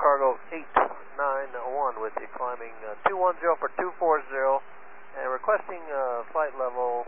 Cargo 891 with you, climbing 210 for 240 and requesting flight level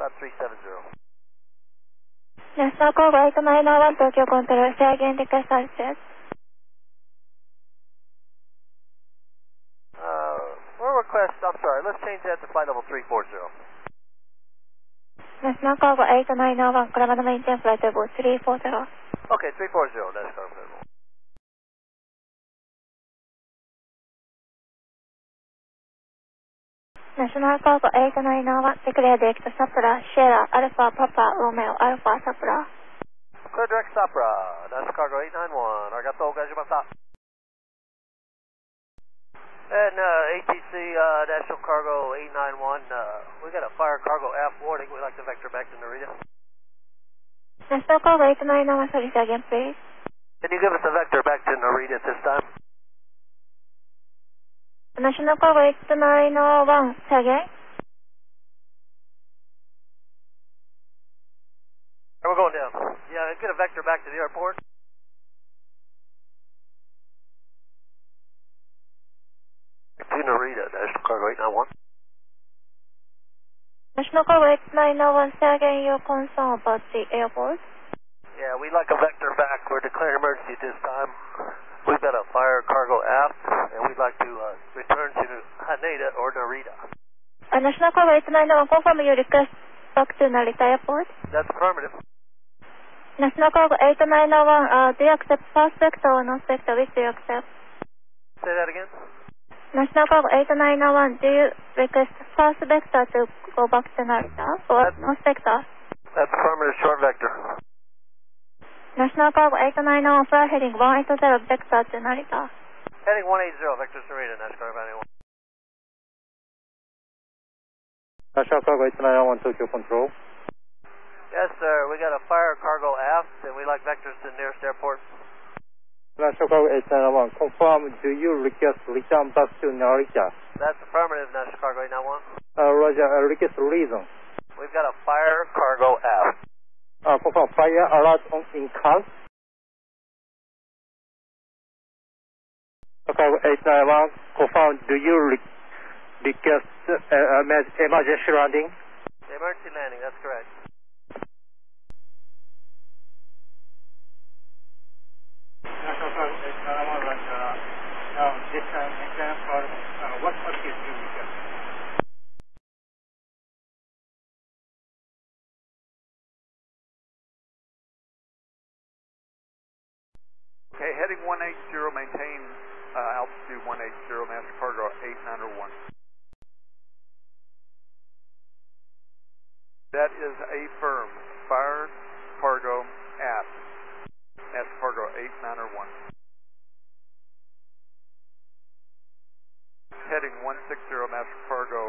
about 370. National Cargo 891, Tokyo Control, say again request access. Let's change that to flight level 340. National Cargo 891, Kurama to maintain flight level 340. Okay, 340, that's comfortable. National Cargo 891, declare direct SAPRA, Sierra, Alpha, Papa, Romeo, Alpha, SAPRA. Clear direct SAPRA, National Cargo 891, arigatou gozaimashita. And ATC, National Cargo 891, we got a fire cargo aft warning. We'd like to vector back to Narita. National Cargo 891, service again, please. Can you give us a vector back to Narita at this time? National Cargo 891, say again. We're going down. Yeah, get a vector back to the airport. Narita, National Cargo 891. National Cargo 891, say again your concern about the airport. Yeah, we'd like a vector back. We're declaring emergency at this time. We've got a fire cargo aft, and we'd like to return to Haneda or Narita. National Cargo 891, confirm your request back to Narita Airport. That's affirmative. National Cargo 891, do you accept first vector or non-vector? Which do you accept? Say that again. National Cargo 891, do you request first vector to go back to Narita or no vector? That's affirmative, short vector. National Cargo 891, fly heading 180, vector to Narita. Heading 180, vector to Narita, National Cargo 891. National Cargo 891, Tokyo Control. Yes, sir, we got a fire cargo aft, and we like vectors to the nearest airport. National Cargo 891, confirm, do you request return back to Narita? That's affirmative, National Cargo 891. Roger, request reason. We've got a fire cargo aft. Confirm, fire alert on in count. National Cargo 891, confirm, do you request emergency landing? Emergency landing, that's correct. This time, exam for what package do we get? Okay, heading 180, maintain altitude 180, Master Cargo 891. That is a firm fire cargo aft, Master Cargo 891. Heading 160, Master Cargo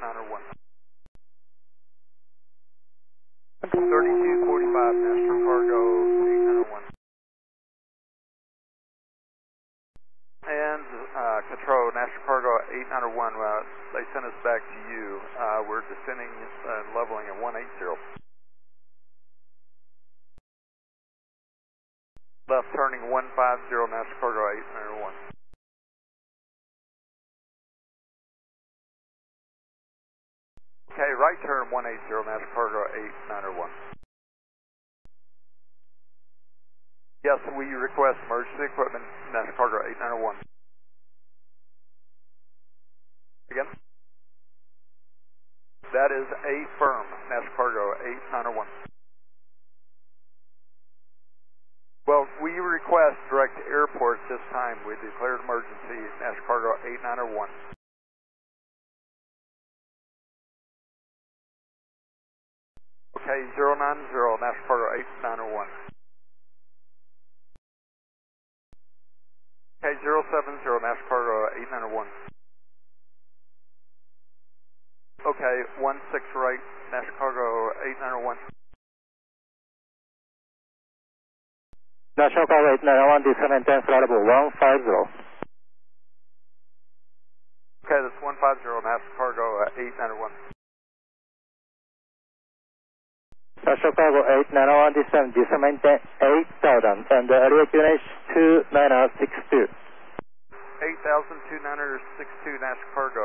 891. 3245, Master Cargo 891. And Control, Master Cargo 891, they sent us back to you. We're descending and leveling at 180. Left turning 150, Master Cargo 891. Okay, right turn 180, Master Cargo 891. Yes, we request emergency equipment, Master Cargo 891. Again? That is a firm, Master Cargo 891. Well, we request direct airport this time. We declared emergency, Master Cargo 891. Okay, 090, National Cargo 891. Okay, 070, National Cargo 891. Okay, 160, National Cargo 891. National Cargo 891, descend and turn flight level 150. Okay, that's 150, National Cargo 891. National Cargo 891, this time descent maintain 8,000 and area QNH 2962. 8,2962, National Cargo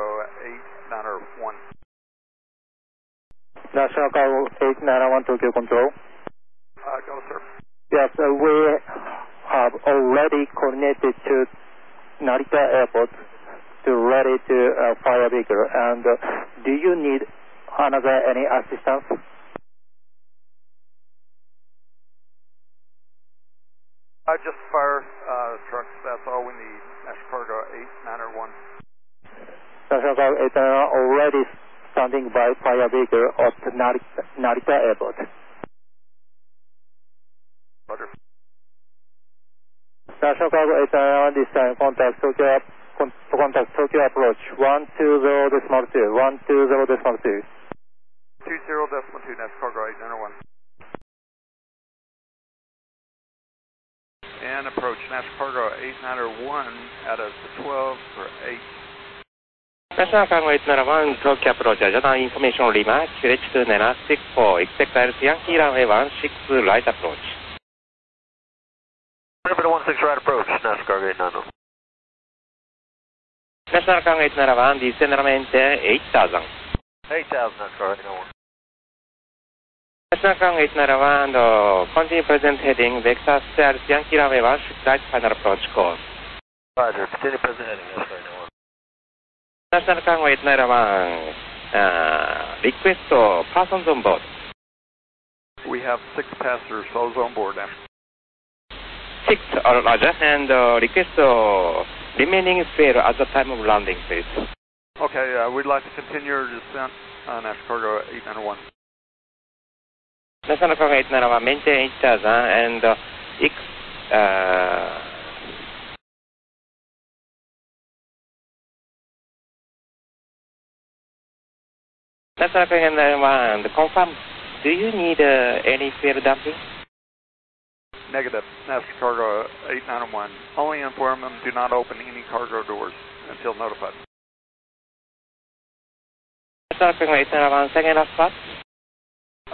891. National Cargo 891, Tokyo Control. Go, sir. Yes, we have already coordinated to Narita Airport to ready to fire vehicle. And do you need another any assistance? Just fire trucks, that's all we need. National Cargo 891. National Cargo 891 already standing by fire vehicle at Narita Airport. Roger. National Cargo 891, this time contact Tokyo Approach 120.2, 120.2. 20.2, National Cargo 891. And approach National Cargo 891 out of the 12 for 8. National Cargo 891, Tokyo Approach, Japan Information Lima, QH2964, expect ILS Yankee runway 16 right approach. Number 16 right approach, National Cargo 891. National Cargo 891, descend runway 8,000. 8,000, National Cargo 891. National Cargo 891, continue present heading, Vector CRS Yankee runway 16 right final approach course. Roger, continue present heading, yes, right now. National Cargo 891, request persons on board. We have 6 passengers, those on board now. 6, Roger, and request remaining spare at the time of landing, please. Okay, we'd like to continue our descent on National Cargo 891. National Cargo 891, maintain 8,000 and National Cargo 891, confirm, do you need any fuel dumping? Negative, National Cargo 891, only inform them do not open any cargo doors until notified. National Cargo 891, second last part.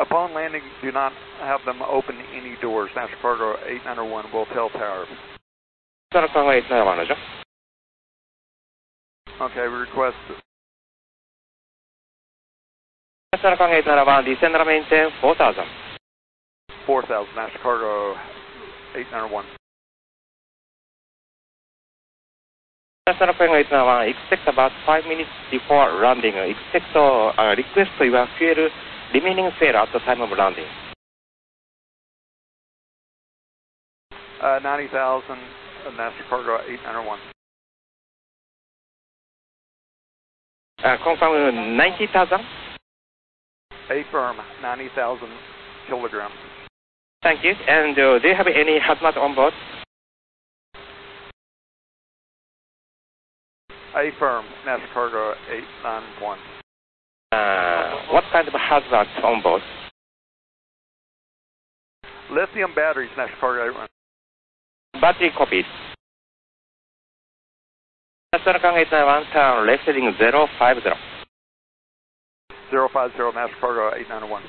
Upon landing, do not have them open any doors. National Cargo 891 will tell tower. National Cargo 891, Roger. Okay, we request. National Cargo 891, descend runway 4,000. 4,000, National Cargo 891. National Cargo 891, expect about 5 minutes before landing. Expect request your fuel. Remaining fair at the time of landing. 90,000, National Cargo 891. Confirm 90,000? Affirm 90,000 kilograms. Thank you. And do you have any hazmat on board? Affirm National Cargo 891. What kind of hazards on board? Lithium batteries, National Cargo 891. Battery copies. National Cargo 891, turn left heading 050. 050, National Cargo 891.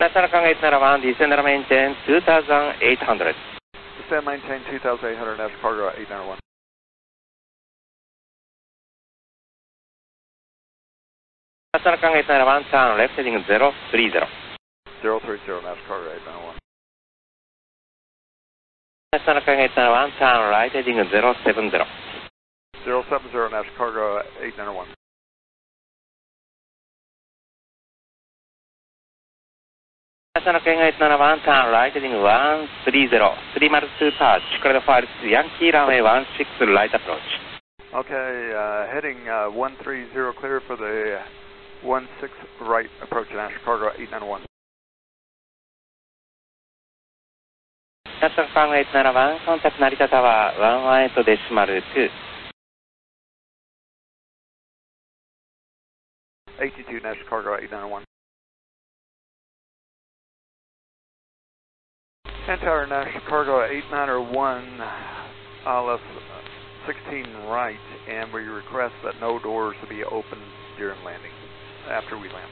National Cargo 891, descend and maintain 2,800. Descend maintain 2,800, National Cargo 891. National Cargo 891, turn left heading 030. 030, National Cargo 891. National Cargo 891, turn right heading 070. 070, National Cargo 891. National Cargo 891, turn right heading 130. 302 touch, Chicago Files, Yankee runway 16 right approach. Okay, heading 130 clear for the 16 right approach to National Cargo 891. National Cargo 891, contact Narita Tower 18.2. 82, National Cargo 891. 10 Tower, National Cargo 891, 16 right, and we request that no doors be opened during landing. after we land.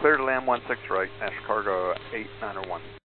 Clear to land 16 right, National Cargo 891.